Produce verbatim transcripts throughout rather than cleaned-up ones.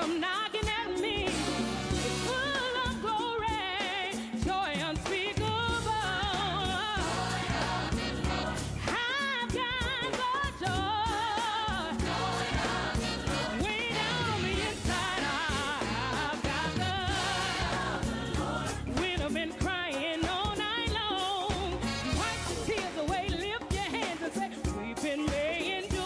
come knocking at me. It's full of glory, joy unspeakable. I've got the joy way down on the inside. I've got the when I've been crying all night long. Wipe the tears away, lift your hands and say, we've been laying down.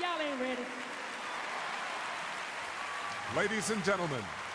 Y'all ain't ready. Ladies and gentlemen.